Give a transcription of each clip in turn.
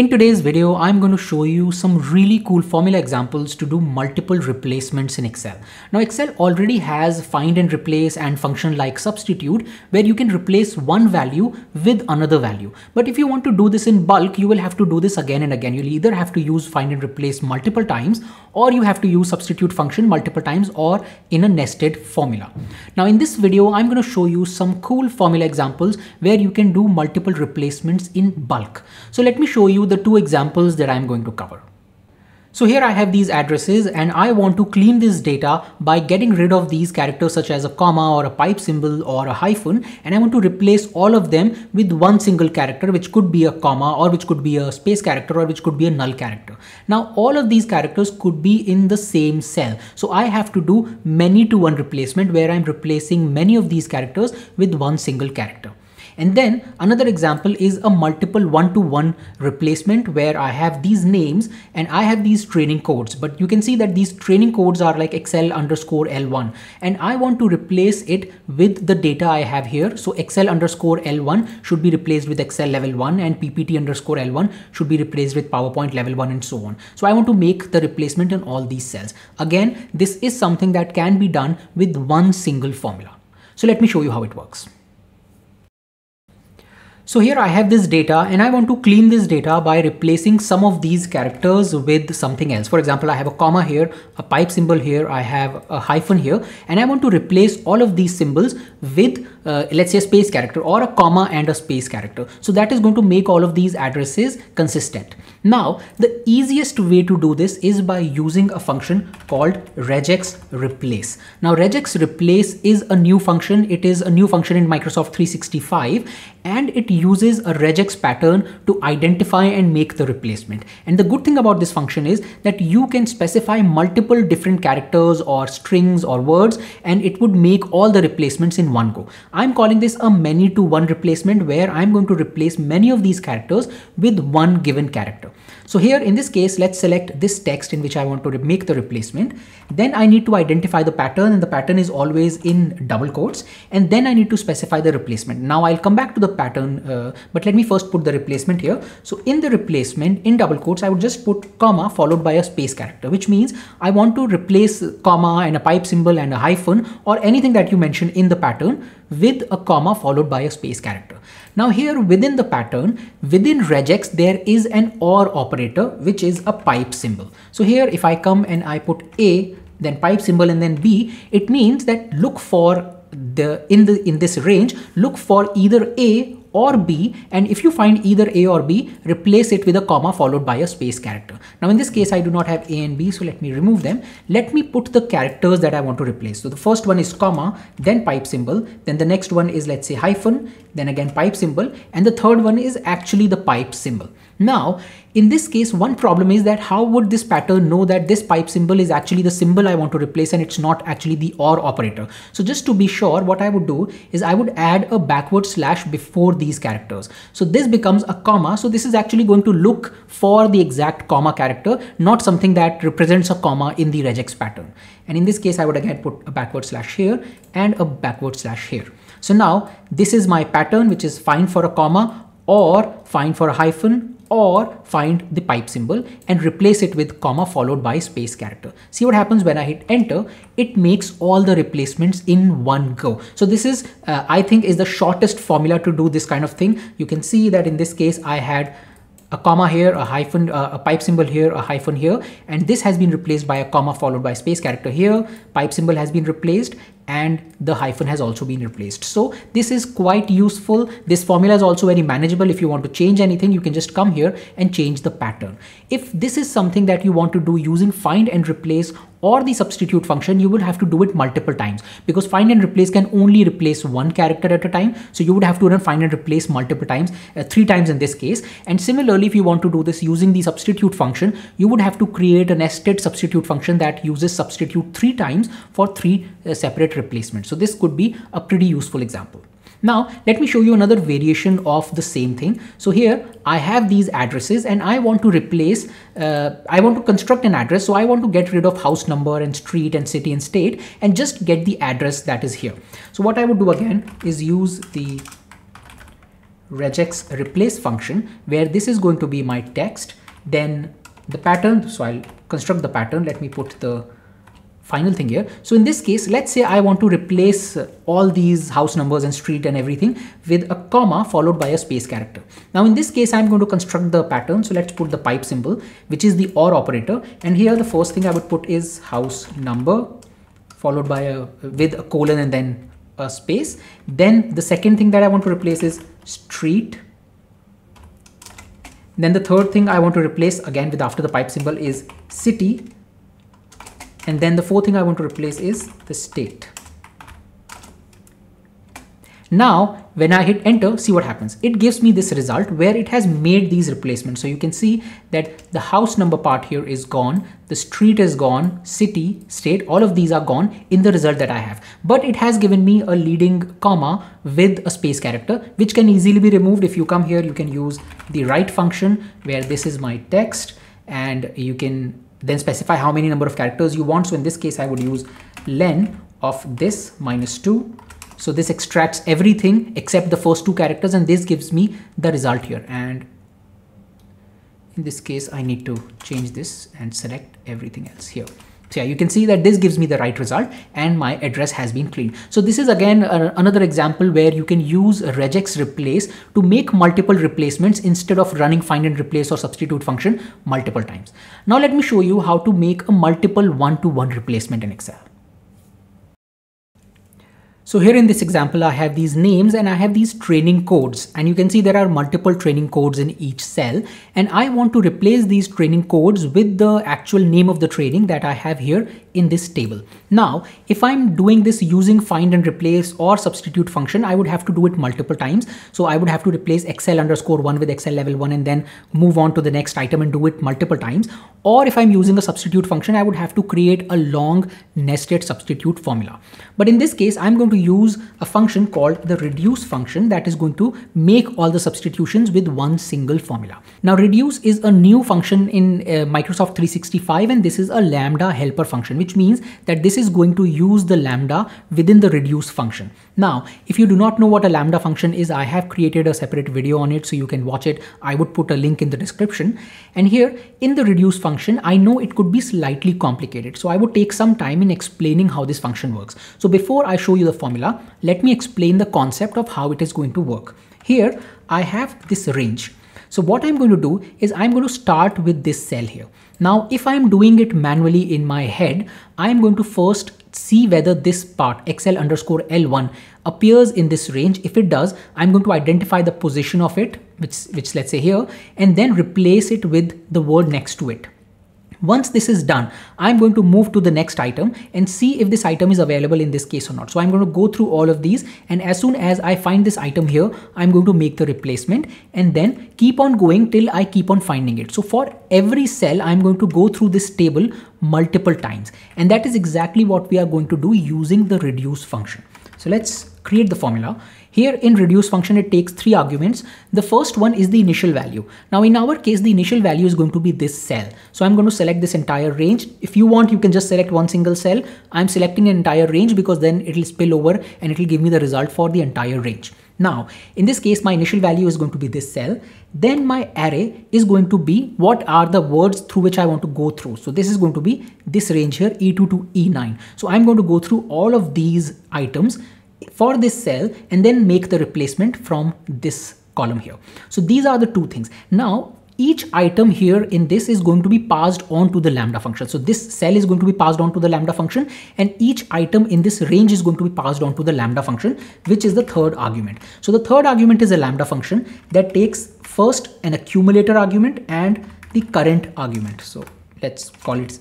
In today's video, I'm going to show you some really cool formula examples to do multiple replacements in Excel. Now, Excel already has find and replace and function like substitute, where you can replace one value with another value. But if you want to do this in bulk, you will have to do this again and again. You'll either have to use find and replace multiple times, or you have to use substitute function multiple times, or in a nested formula. Now, in this video, I'm going to show you some cool formula examples where you can do multiple replacements in bulk. So let me show you the two examples that I'm going to cover. So here I have these addresses and I want to clean this data by getting rid of these characters such as a comma or a pipe symbol or a hyphen, and I want to replace all of them with one single character, which could be a comma or which could be a space character or which could be a null character. Now all of these characters could be in the same cell. So I have to do many to one replacement where I'm replacing many of these characters with one single character. And then another example is a multiple one-to-one replacement where I have these names and I have these training codes, but you can see that these training codes are like Excel_L1, and I want to replace it with the data I have here. So Excel_L1 should be replaced with Excel level 1 and PPT_L1 should be replaced with PowerPoint level 1 and so on. So I want to make the replacement in all these cells. Again, this is something that can be done with one single formula. So let me show you how it works. So here I have this data and I want to clean this data by replacing some of these characters with something else. For example, I have a comma here, a pipe symbol here, I have a hyphen here, and I want to replace all of these symbols with let's say a space character or a comma and a space character. So that is going to make all of these addresses consistent. Now, the easiest way to do this is by using a function called regexReplace. Now, regexReplace is a new function. It is a new function in Microsoft 365 and it uses a regex pattern to identify and make the replacement. And the good thing about this function is that you can specify multiple different characters or strings or words, and it would make all the replacements in one go. I'm calling this a many to one replacement where I'm going to replace many of these characters with one given character. So here in this case, let's select this text in which I want to make the replacement. Then I need to identify the pattern, and the pattern is always in double quotes. And then I need to specify the replacement. Now I'll come back to the pattern, but let me first put the replacement here. So in the replacement in double quotes, I would just put comma followed by a space character, which means I want to replace comma and a pipe symbol and a hyphen or anything that you mentioned in the pattern with a comma followed by a space character. Now here within the pattern, within regex, there is an OR operator, which is a pipe symbol. So here if I come and I put A, then pipe symbol and then B, it means that look for in this range, look for either A or B, and if you find either A or B, replace it with a comma followed by a space character. Now in this case, I do not have A and B, so let me remove them. Let me put the characters that I want to replace. So the first one is comma, then pipe symbol, then the next one is, let's say, hyphen, then again pipe symbol, and the third one is actually the pipe symbol. Now, in this case, one problem is that how would this pattern know that this pipe symbol is actually the symbol I want to replace and it's not actually the OR operator? So just to be sure, what I would do is I would add a backward slash before these characters. So this becomes a comma. So this is actually going to look for the exact comma character, not something that represents a comma in the regex pattern. And in this case, I would again put a backward slash here and a backward slash here. So now this is my pattern, which is find for a comma or find for a hyphen or find the pipe symbol and replace it with comma followed by space character. See what happens when I hit enter, it makes all the replacements in one go. So this is, I think, is the shortest formula to do this kind of thing. You can see that in this case, I had a comma here, a hyphen, a pipe symbol here, a hyphen here, and this has been replaced by a comma followed by space character here, pipe symbol has been replaced, and the hyphen has also been replaced. So this is quite useful. This formula is also very manageable. If you want to change anything, you can just come here and change the pattern. If this is something that you want to do using find and replace or the substitute function, you would have to do it multiple times because find and replace can only replace one character at a time. So you would have to run find and replace multiple times, 3 times in this case. And similarly, if you want to do this using the substitute function, you would have to create a nested substitute function that uses substitute 3 times for 3 separate replacements. So this could be a pretty useful example. Now, let me show you another variation of the same thing. So here I have these addresses and I want to replace, I want to construct an address. So I want to get rid of house number and street and city and state and just get the address that is here. So what I would do again is use the regex replace function, where this is going to be my text, then the pattern. So I'll construct the pattern. Let me put the final thing here. So in this case, let's say I want to replace all these house numbers and street and everything with a comma followed by a space character. Now in this case, I'm going to construct the pattern. So let's put the pipe symbol, which is the OR operator. And here the first thing I would put is house number followed by with a colon and then a space. Then the second thing that I want to replace is street. Then the third thing I want to replace again with after the pipe symbol is city. And then the fourth thing I want to replace is the state. Now, when I hit enter, see what happens. It gives me this result where it has made these replacements. So you can see that the house number part here is gone. The street is gone, city, state, all of these are gone in the result that I have. But it has given me a leading comma with a space character, which can easily be removed. If you come here, you can use the write function where this is my text, and you can then specify how many number of characters you want. So in this case, I would use len of this -2. So this extracts everything except the first two characters, and this gives me the result here. And in this case, I need to change this and select everything else here. So yeah, you can see that this gives me the right result and my address has been cleaned. So this is again another example where you can use regex replace to make multiple replacements instead of running find and replace or substitute function multiple times. Now let me show you how to make a multiple one-to-one replacement in Excel. So here in this example, I have these names and I have these training codes, and you can see there are multiple training codes in each cell, and I want to replace these training codes with the actual name of the training that I have here in this table. Now, if I'm doing this using find and replace or substitute function, I would have to do it multiple times. So I would have to replace Excel_1 with Excel level 1 and then move on to the next item and do it multiple times. Or if I'm using a substitute function, I would have to create a long nested substitute formula. But in this case, I'm going to use a function called the reduce function that is going to make all the substitutions with one single formula. Now, reduce is a new function in Microsoft 365, and this is a lambda helper function, which means that this is going to use the lambda within the reduce function. Now, if you do not know what a lambda function is, I have created a separate video on it, so you can watch it. I would put a link in the description. And here in the reduce function, I know it could be slightly complicated, so I would take some time in explaining how this function works. So before I show you the formula, let me explain the concept of how it is going to work. Here I have this range. So what I'm going to do is I'm going to start with this cell here. Now, if I'm doing it manually in my head, I'm going to first see whether this part Excel_L1 appears in this range. If it does, I'm going to identify the position of it, which let's say here, and then replace it with the word next to it. Once this is done, I'm going to move to the next item and see if this item is available in this case or not. So I'm going to go through all of these, and as soon as I find this item here, I'm going to make the replacement and then keep on going till I keep on finding it. So for every cell, I'm going to go through this table multiple times, and that is exactly what we are going to do using the reduce function. So let's create the formula. Here in reduce function, it takes 3 arguments. The first one is the initial value. Now in our case, the initial value is going to be this cell. So I'm going to select this entire range. If you want, you can just select one single cell. I'm selecting an entire range because then it will spill over and it will give me the result for the entire range. Now, in this case, my initial value is going to be this cell. Then my array is going to be what are the words through which I want to go through. So this is going to be this range here, E2 to E9. So I'm going to go through all of these items for this cell and then make the replacement from this column here. So these are the two things. Now, each item here in this is going to be passed on to the lambda function. So this cell is going to be passed on to the lambda function, and each item in this range is going to be passed on to the lambda function, which is the third argument. So the third argument is a lambda function that takes first an accumulator argument and the current argument. So let's call it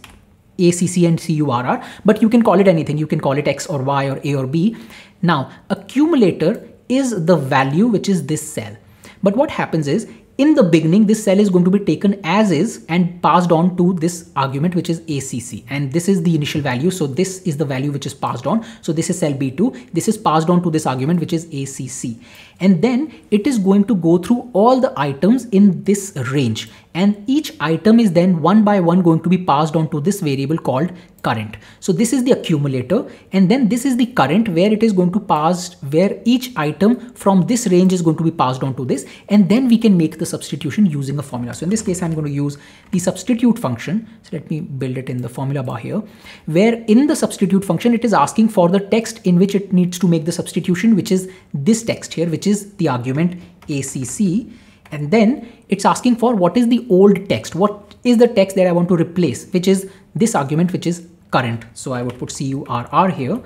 ACC and CURR, but you can call it anything. You can call it X or Y or A or B. Now, accumulator is the value, which is this cell. But what happens is, in the beginning, this cell is going to be taken as is and passed on to this argument, which is ACC. And this is the initial value. So this is the value which is passed on. So this is cell B2. This is passed on to this argument, which is ACC. and then it is going to go through all the items in this range, and each item is then one by one going to be passed on to this variable called current. So this is the accumulator, and then this is the current where it is going to pass, where each item from this range is going to be passed on to this, and then we can make the substitution using a formula. So in this case, I'm going to use the substitute function. So let me build it in the formula bar here, where in the substitute function, it is asking for the text in which it needs to make the substitution, which is this text here, which is the argument ACC. And then it's asking for what is the old text, what is the text that I want to replace, which is this argument, which is current. So I would put CURR here.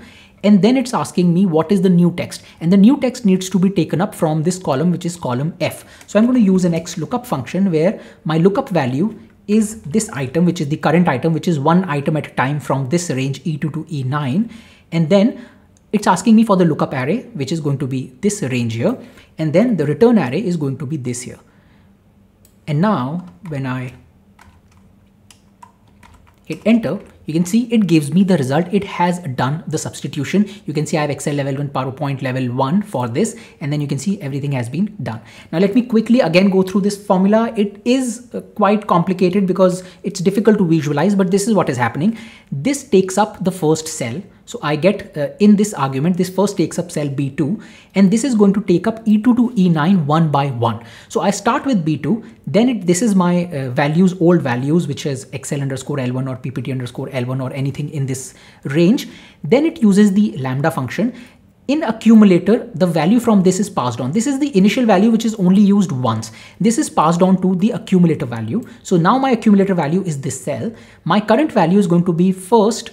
And then it's asking me what is the new text, and the new text needs to be taken up from this column, which is column F. So I'm going to use an XLOOKUP function where my lookup value is this item, which is the current item, which is one item at a time from this range E2 to E9. And then it's asking me for the lookup array, which is going to be this range here. And then the return array is going to be this here. And now when I hit enter, you can see it gives me the result. It has done the substitution. You can see I have Excel level 1, PowerPoint level 1 for this, and then you can see everything has been done. Now let me quickly again go through this formula. It is quite complicated because it's difficult to visualize, but this is what is happening. This takes up the first cell. So I get in this argument, this first takes up cell B2, and this is going to take up E2 to E9 one by one. So I start with B2, then this is my values, old values, which is Excel underscore L1 or PPT underscore L1 or anything in this range. Then it uses the lambda function. In accumulator, the value from this is passed on. This is the initial value, which is only used once. This is passed on to the accumulator value. So now my accumulator value is this cell. My current value is going to be first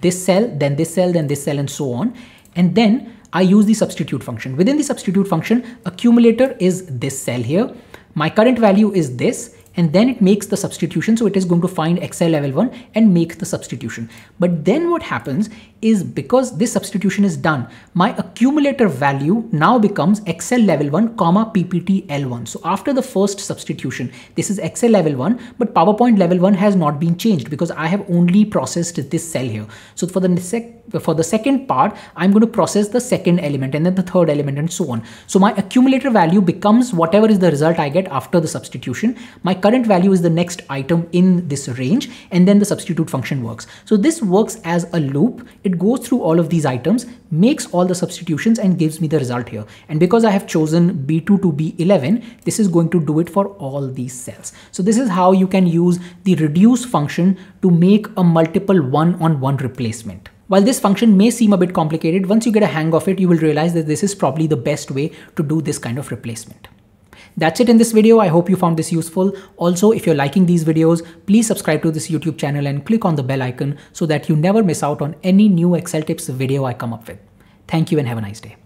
this cell, then this cell, then this cell, and so on. And then I use the substitute function. Within the substitute function, accumulator is this cell here. My current value is this, and then it makes the substitution. So it is going to find Excel level 1 and make the substitution. But then what happens is, because this substitution is done, my accumulator value now becomes Excel level 1 comma PPT L1. So after the first substitution, this is Excel level 1, but PowerPoint level 1 has not been changed because I have only processed this cell here. So for the second part, I'm going to process the second element and then the third element and so on. So my accumulator value becomes whatever is the result I get after the substitution. My current value is the next item in this range, and then the substitute function works. So this works as a loop. It goes through all of these items, makes all the substitutions, and gives me the result here. And because I have chosen B2 to B11, this is going to do it for all these cells. So this is how you can use the reduce function to make a multiple one-on-one replacement. While this function may seem a bit complicated, once you get a hang of it, you will realize that this is probably the best way to do this kind of replacement. That's it in this video. I hope you found this useful. Also, if you're liking these videos, please subscribe to this YouTube channel and click on the bell icon so that you never miss out on any new Excel tips video I come up with. Thank you and have a nice day.